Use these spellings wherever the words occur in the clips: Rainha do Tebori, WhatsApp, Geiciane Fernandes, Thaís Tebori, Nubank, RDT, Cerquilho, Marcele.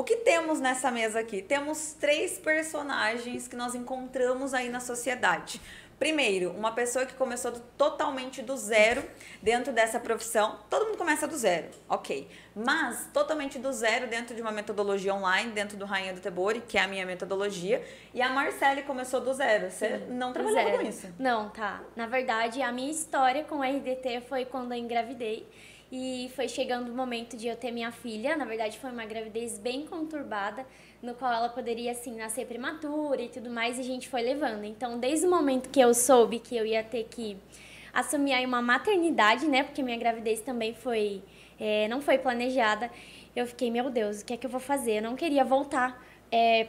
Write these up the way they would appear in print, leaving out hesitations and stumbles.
O que temos nessa mesa aqui? Temos três personagens que nós encontramos aí na sociedade. Primeiro, uma pessoa que começou totalmente do zero dentro dessa profissão. Todo mundo começa do zero, ok. Mas totalmente do zero dentro de uma metodologia online, dentro do Rainha do Tebori, que é a minha metodologia. E a Marcele começou do zero. Você não trabalhou com isso? Não, tá. Na verdade, a minha história com o RDT foi quando eu engravidei. E foi chegando o momento de eu ter minha filha. Na verdade, foi uma gravidez bem conturbada, no qual ela poderia, assim, nascer prematura e tudo mais, e a gente foi levando. Então, desde o momento que eu soube que eu ia ter que assumir aí uma maternidade, né, porque minha gravidez também foi, não foi planejada, eu fiquei, meu Deus, o que é que eu vou fazer? Eu não queria voltar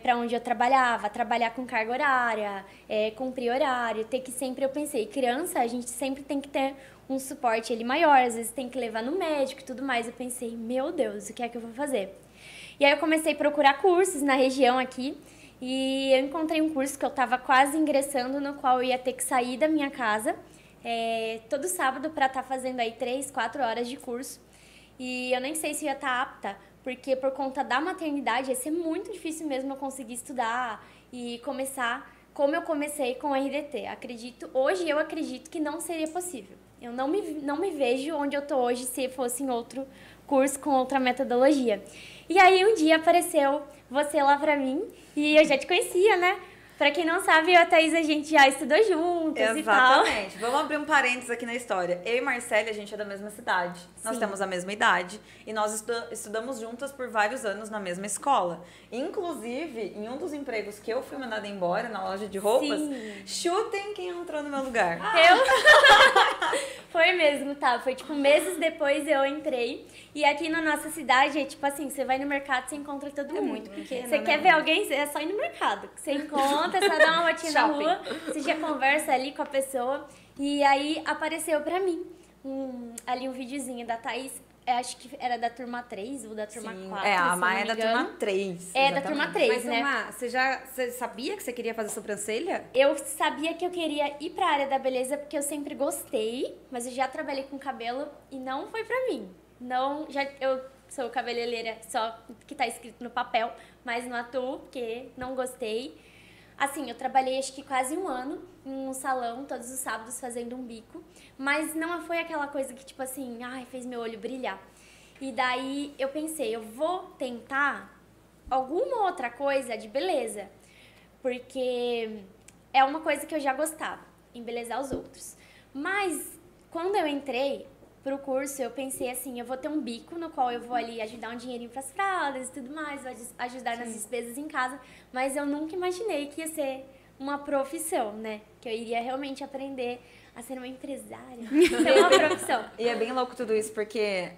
para onde eu trabalhava, trabalhar com carga horária, cumprir horário, ter que sempre, eu pensei, criança, a gente sempre tem que ter um suporte maior, às vezes tem que levar no médico e tudo mais. Eu pensei, meu Deus, o que é que eu vou fazer? E aí eu comecei a procurar cursos na região aqui e eu encontrei um curso que eu estava quase ingressando, no qual eu ia ter que sair da minha casa todo sábado para estar fazendo aí 3, 4 horas de curso. E eu nem sei se eu ia estar apta, porque por conta da maternidade ia ser muito difícil mesmo eu conseguir estudar e começar como eu comecei com o RDT. Hoje eu acredito que não seria possível. Eu não me vejo onde eu tô hoje se fosse em outro curso com outra metodologia. E aí um dia apareceu você lá pra mim e eu já te conhecia, né? Pra quem não sabe, eu e a Thaís, a gente já estudou juntos. Exatamente. E tal. Exatamente. Vamos abrir um parênteses aqui na história. Eu e Marcele, a gente é da mesma cidade. Sim. Nós temos a mesma idade. E nós estudamos juntas por vários anos na mesma escola. Inclusive, em um dos empregos que eu fui mandada embora, na loja de roupas, sim, chutem quem entrou no meu lugar. Eu? Foi mesmo, tá? Foi tipo meses depois eu entrei. E aqui na nossa cidade, é tipo assim, você vai no mercado, você encontra todo mundo. Muito pequeno, você quer ver alguém, é só ir no mercado. Você encontra. Você só dá uma voltinha na rua, você já conversa ali com a pessoa. E aí apareceu pra mim ali um videozinho da Thaís, acho que era da turma 3 ou da turma, sim, 4. É, a Maia é da turma 3. É, exatamente, da turma 3, mas, né? Mas, você sabia que você queria fazer sobrancelha? Eu sabia que eu queria ir pra área da beleza, porque eu sempre gostei, mas eu já trabalhei com cabelo e não foi pra mim. Não, eu sou cabeleireira só que tá escrito no papel, mas não atuo, porque não gostei. Assim, eu trabalhei acho que quase um ano em um salão, todos os sábados fazendo um bico. Mas não foi aquela coisa que tipo assim, ai, fez meu olho brilhar. E daí eu pensei, eu vou tentar alguma outra coisa de beleza. Porque é uma coisa que eu já gostava, embelezar os outros. Mas quando eu entrei pro curso, eu pensei assim, eu vou ter um bico no qual eu vou ali ajudar um dinheirinho pras fraldas e tudo mais, vou ajudar, sim, nas despesas em casa, mas eu nunca imaginei que ia ser uma profissão, né? Que eu iria realmente aprender a ser uma empresária, ser uma profissão. E é bem louco tudo isso, porque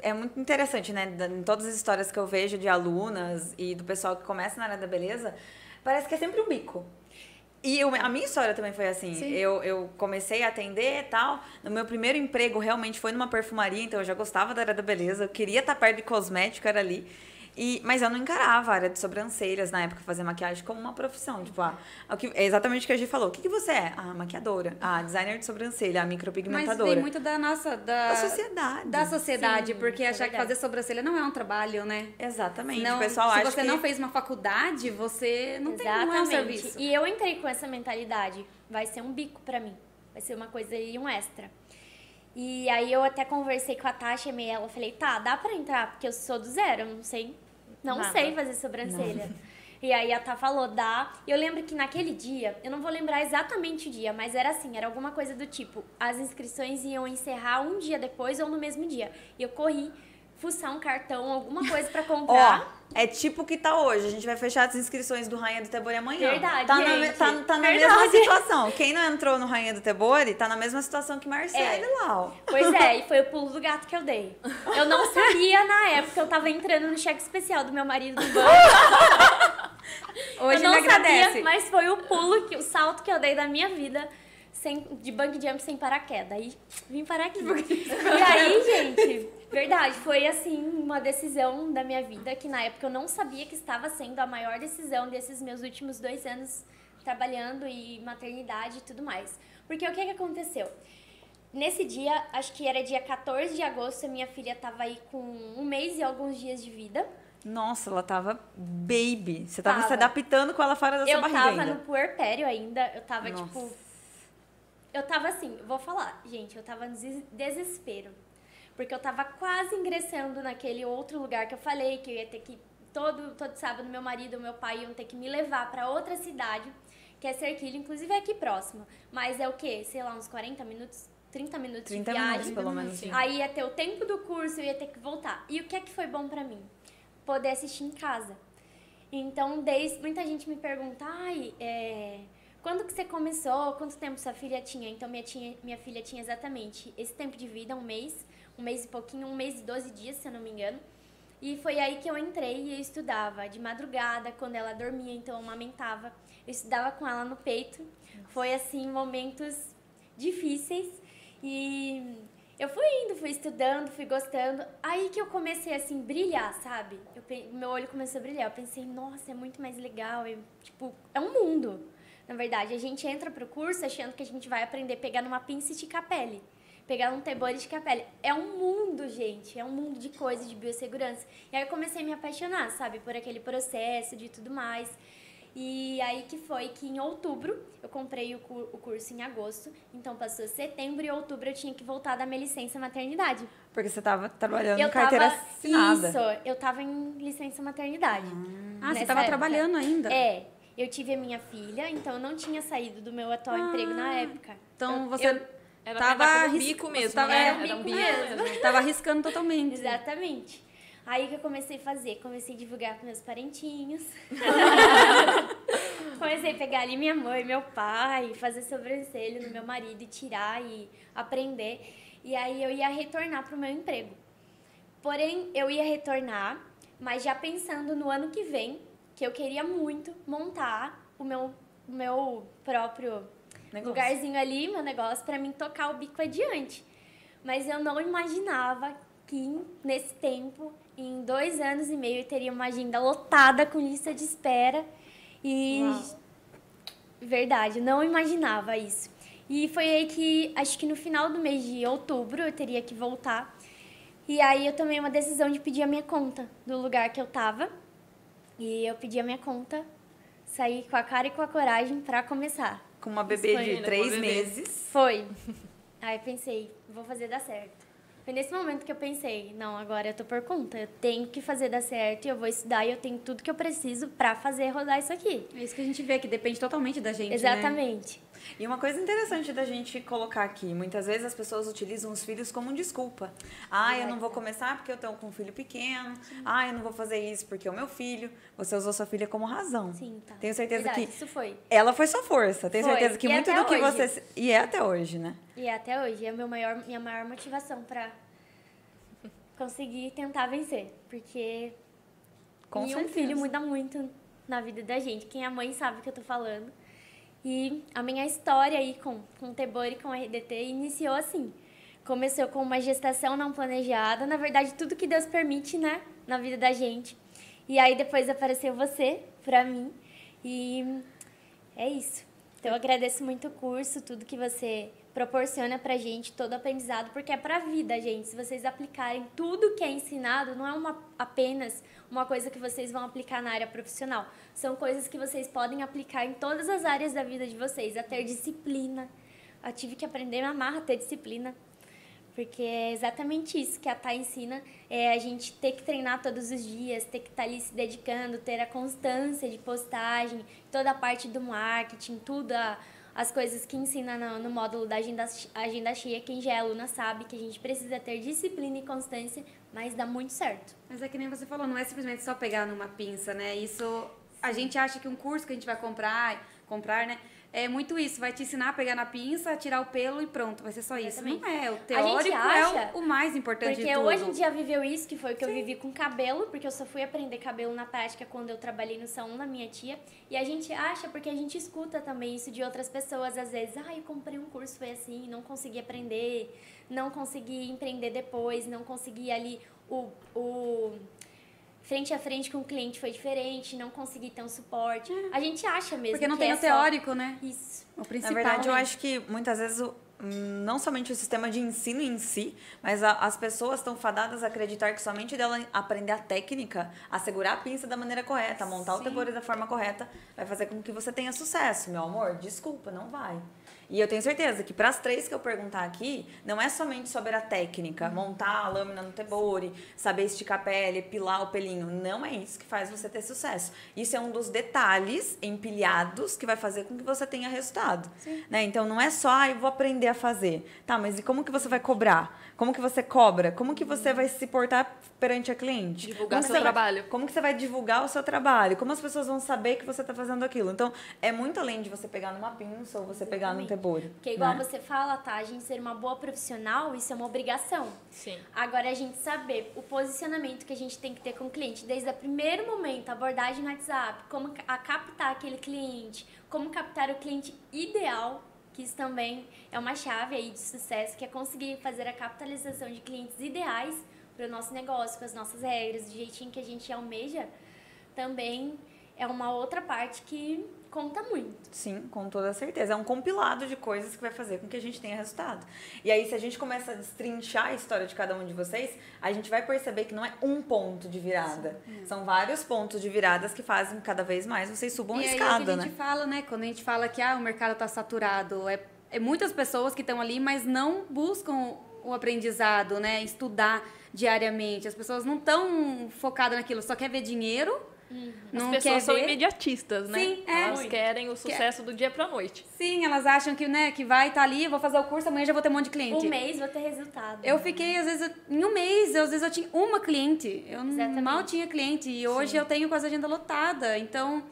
é muito interessante, né? Em todas as histórias que eu vejo de alunas e do pessoal que começa na área da beleza, parece que é sempre um bico. E a minha história também foi assim, eu comecei a atender e tal, no meu primeiro emprego realmente foi numa perfumaria, então eu já gostava da área da beleza, eu queria estar perto de cosmético, era ali, mas eu não encarava a área de sobrancelhas na época, fazer maquiagem como uma profissão, tipo, é exatamente o que a Gi falou, o que você é? Ah, maquiadora, ah, designer de sobrancelha, ah, micropigmentadora. Mas tem muito da sociedade, sim, porque achar que fazer sobrancelha não é um trabalho, né? Exatamente, não, o pessoal acha que... Se você não fez uma faculdade, você não tem um serviço. E eu entrei com essa mentalidade, vai ser um bico pra mim, vai ser uma coisa e um extra. E aí eu até conversei com a Tati, chamei ela, falei, tá, dá pra entrar, porque eu sou do zero, eu não sei fazer sobrancelha. Não. E aí a Tati falou, dá. Eu lembro que naquele dia, eu não vou lembrar exatamente o dia, mas era assim, era alguma coisa do tipo, as inscrições iam encerrar um dia depois ou no mesmo dia. E eu corri fuçar um cartão, alguma coisa pra comprar. Ó, é tipo o que tá hoje. A gente vai fechar as inscrições do Rainha do Tebori amanhã. Verdade, tá na mesma situação. Quem não entrou no Rainha do Tebori, tá na mesma situação que Marcele lá, ó. Pois é, e foi o pulo do gato que eu dei. Eu não sabia na época, eu tava entrando no cheque especial do meu marido do banco. Hoje eu não sabia, mas foi o pulo, o salto que eu dei da minha vida. De bungee jump sem paraquedas. Aí vim parar aqui. E aí, gente, verdade, foi assim uma decisão da minha vida que na época eu não sabia que estava sendo a maior decisão desses meus últimos 2 anos trabalhando e maternidade e tudo mais. Porque o que aconteceu? Nesse dia, acho que era dia 14 de agosto, minha filha estava aí com um mês e alguns dias de vida. Nossa, ela tava baby. Você tava se adaptando com ela fora da sua barriga ainda. Eu tava no puerpério ainda. Eu tava, nossa, tipo... Eu tava assim, vou falar. Gente, eu tava no desespero. Porque eu tava quase ingressando naquele outro lugar que eu falei, que eu ia ter que... Todo sábado, meu marido e meu pai iam ter que me levar pra outra cidade, que é Cerquilho, inclusive é aqui próximo. Mas é o quê? Sei lá, uns 40 minutos... 30 minutos 30 de viagem. Minutos, pelo menos. Aí ia ter o tempo do curso, eu ia ter que voltar. E o que é que foi bom pra mim? Poder assistir em casa. Então, desde... Muita gente me pergunta, ai, quando que você começou? Quanto tempo sua filha tinha? Então, minha filha tinha exatamente esse tempo de vida, um mês e pouquinho, um mês e 12 dias, se eu não me engano. E foi aí que eu entrei e eu estudava de madrugada, quando ela dormia, então eu amamentava. Eu estudava com ela no peito. Nossa. Foi, assim, momentos difíceis. E eu fui indo, fui estudando, fui gostando. Aí que eu comecei, assim, brilhar, sabe? Meu olho começou a brilhar. Eu pensei, nossa, é muito mais legal. Eu, tipo, é um mundo, na verdade. A gente entra pro curso achando que a gente vai aprender a pegar numa pinça e ticar a pele. Pegar um tebori e ticar a pele. É um mundo, gente. É um mundo de coisas, de biossegurança. E aí eu comecei a me apaixonar, sabe? Por aquele processo, de tudo mais. E aí que foi que em outubro, eu comprei o curso em agosto, então passou setembro e outubro eu tinha que voltar da minha licença maternidade. Porque você tava trabalhando em carteira assinada. Isso, eu tava em licença maternidade. Ah, você tava trabalhando ainda? É, eu tive a minha filha, então eu não tinha saído do meu atual emprego na época. Então você tava bico mesmo, né? Era um bico mesmo. Tava arriscando totalmente. Exatamente. Aí que eu comecei a fazer, comecei a divulgar com meus parentinhos, comecei a pegar ali minha mãe, meu pai, fazer sobrancelha no meu marido e tirar e aprender. E aí eu ia retornar pro meu emprego. Porém, eu ia retornar, mas já pensando no ano que vem, que eu queria muito montar o meu próprio negócio. Lugarzinho ali, meu negócio, pra mim tocar o bico adiante. Mas eu não imaginava que nesse tempo, em 2 anos e meio, eu teria uma agenda lotada com lista de espera. E, uau, verdade, não imaginava isso. E foi aí que, acho que no final do mês de outubro, eu teria que voltar. E aí eu tomei uma decisão de pedir a minha conta do lugar que eu tava. E eu pedi a minha conta, saí com a cara e com a coragem pra começar. Com uma bebê de 3 meses. Foi. Aí pensei, vou fazer dar certo. Foi nesse momento que eu pensei, não, agora eu tô por conta, eu tenho que fazer dar certo, eu vou estudar e eu tenho tudo que eu preciso pra fazer rodar isso aqui. É isso que a gente vê, que depende totalmente da gente, exatamente, né? E uma coisa interessante da gente colocar aqui, muitas vezes as pessoas utilizam os filhos como desculpa. Ah, exato, eu não vou começar porque eu tô com um filho pequeno. Sim. Ah, eu não vou fazer isso porque é o meu filho. Você usou sua filha como razão. Sim, tá. Tenho certeza, verdade, que isso foi. Ela foi sua força, tenho certeza que e muito do hoje. Que você... E é até hoje, né? E até hoje, é minha maior motivação pra conseguir tentar vencer. Porque um filho muda muito na vida da gente. Quem é mãe sabe o que eu tô falando. E a minha história aí com o Tebori e com a RDT iniciou assim. Começou com uma gestação não planejada. Na verdade, tudo que Deus permite, né? Na vida da gente. E aí depois apareceu você pra mim. E é isso. Então eu agradeço muito o curso, tudo que você proporciona pra gente, todo aprendizado, porque é pra vida, gente. Se vocês aplicarem tudo que é ensinado, não é apenas uma coisa que vocês vão aplicar na área profissional. São coisas que vocês podem aplicar em todas as áreas da vida de vocês, a ter disciplina. Eu tive que aprender a amar a ter disciplina, porque é exatamente isso que a Thay ensina, é a gente ter que treinar todos os dias, ter que estar ali se dedicando, ter a constância de postagem, toda a parte do marketing, tudo as coisas que ensina no módulo da agenda cheia. Quem já é aluna sabe que a gente precisa ter disciplina e constância, mas dá muito certo. Mas é que nem você falou, não é simplesmente só pegar numa pinça, né? Isso, a gente acha que um curso que a gente vai comprar, né? É muito isso, vai te ensinar a pegar na pinça, tirar o pelo e pronto, vai ser só isso. Exatamente. Não é, o teórico é o mais importante de tudo. Porque hoje a gente já viveu isso, que foi o que, sim, eu vivi com cabelo, porque eu só fui aprender cabelo na prática quando eu trabalhei no salão da minha tia. E a gente acha, porque a gente escuta também isso de outras pessoas, às vezes, eu comprei um curso, foi assim, não consegui aprender, não consegui empreender depois, não consegui ali frente a frente com o cliente foi diferente, não consegui ter um suporte. A gente acha mesmo. Porque não tem o teórico, né? Isso. O principal. Na verdade, eu acho que muitas vezes não somente o sistema de ensino em si, mas as pessoas estão fadadas a acreditar que somente dela aprender a técnica, a segurar a pinça da maneira correta, a montar Sim. o Tebori da forma correta, vai fazer com que você tenha sucesso. Meu amor, desculpa, não vai. E eu tenho certeza que para as três que eu perguntar aqui, não é somente sobre a técnica, montar a lâmina no Tebori, saber esticar a pele, pilar o pelinho. Não é isso que faz você ter sucesso. Isso é um dos detalhes empilhados que vai fazer com que você tenha resultado. Né? Então, não é só, ah, eu vou aprender a fazer. Tá, mas e como que você vai cobrar? Como que você cobra? Como que você vai se portar perante a cliente? Divulgar o seu trabalho. Como que você vai divulgar o seu trabalho? Como as pessoas vão saber que você está fazendo aquilo? Então, é muito além de você pegar numa pinça ou você pegar no Tebori. Porque igual né? você fala, tá? A gente ser uma boa profissional, isso é uma obrigação. Sim. Agora, a gente saber o posicionamento que a gente tem que ter com o cliente, desde o primeiro momento, abordagem no WhatsApp, como a captar aquele cliente, como captar o cliente ideal, que isso também é uma chave aí de sucesso, que é conseguir fazer a capitalização de clientes ideais para o nosso negócio, com as nossas regras, do jeitinho que a gente almeja, também é uma outra parte que conta muito. Sim, com toda certeza. É um compilado de coisas que vai fazer com que a gente tenha resultado. E aí, se a gente começa a destrinchar a história de cada um de vocês, a gente vai perceber que não é um ponto de virada. Sim. São vários pontos de viradas que fazem cada vez mais vocês subam a escada, é né? E a gente fala, né? Quando a gente fala que ah, o mercado está saturado, é muitas pessoas que estão ali, mas não buscam o aprendizado, né? Estudar diariamente. As pessoas não estão focadas naquilo, só quer ver dinheiro. Não, as pessoas são imediatistas, né? Sim, elas querem o sucesso do dia pra noite. Sim, elas acham que, né, que vai estar ali, vou fazer o curso, amanhã já vou ter um monte de cliente. Um mês vou ter resultado. Eu fiquei, às vezes, em um mês, às vezes eu tinha uma cliente. Eu Exatamente. Mal tinha cliente e hoje Sim. eu tenho quase a agenda lotada. Então,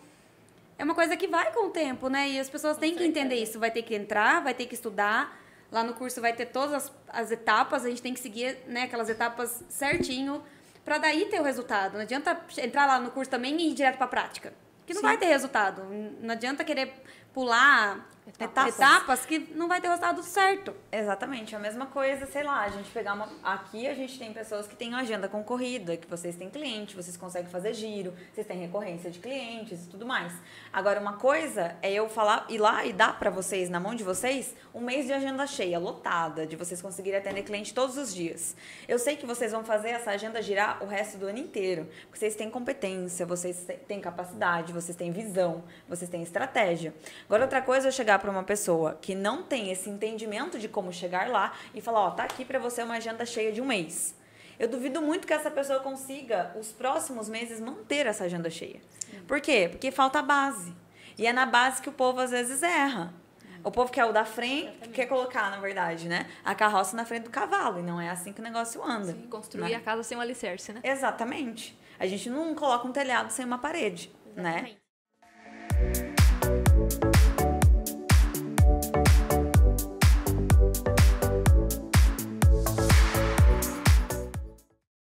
é uma coisa que vai com o tempo, né? E as pessoas têm que entender isso. Vai ter que entrar, vai ter que estudar. Lá no curso vai ter todas as etapas, a gente tem que seguir, né, aquelas etapas certinho. Pra daí ter o resultado. Não adianta entrar lá no curso também e ir direto pra prática. Que não Sim. vai ter resultado. Não adianta querer pular etapas que não vai ter o resultado certo. Exatamente. A mesma coisa, sei lá, a gente pegar uma... Aqui a gente tem pessoas que têm agenda concorrida, que vocês têm cliente, vocês conseguem fazer giro, vocês têm recorrência de clientes e tudo mais. Agora, uma coisa é eu falar, ir lá e dar pra vocês, na mão de vocês, um mês de agenda cheia, lotada, de vocês conseguirem atender cliente todos os dias. Eu sei que vocês vão fazer essa agenda girar o resto do ano inteiro, porque vocês têm competência, vocês têm capacidade, vocês têm visão, vocês têm estratégia. Agora, outra coisa é chegar para uma pessoa que não tem esse entendimento de como chegar lá e falar, ó, tá aqui para você uma agenda cheia de um mês. Eu duvido muito que essa pessoa consiga, os próximos meses, manter essa agenda cheia. Sim. Por quê? Porque falta a base. E é na base que o povo, às vezes, erra. O povo quer o da frente, quer colocar, na verdade, né? A carroça na frente do cavalo. E não é assim que o negócio anda. Sim, construir né? a casa sem um alicerce, né? Exatamente. A gente não coloca um telhado sem uma parede, Exatamente. Né?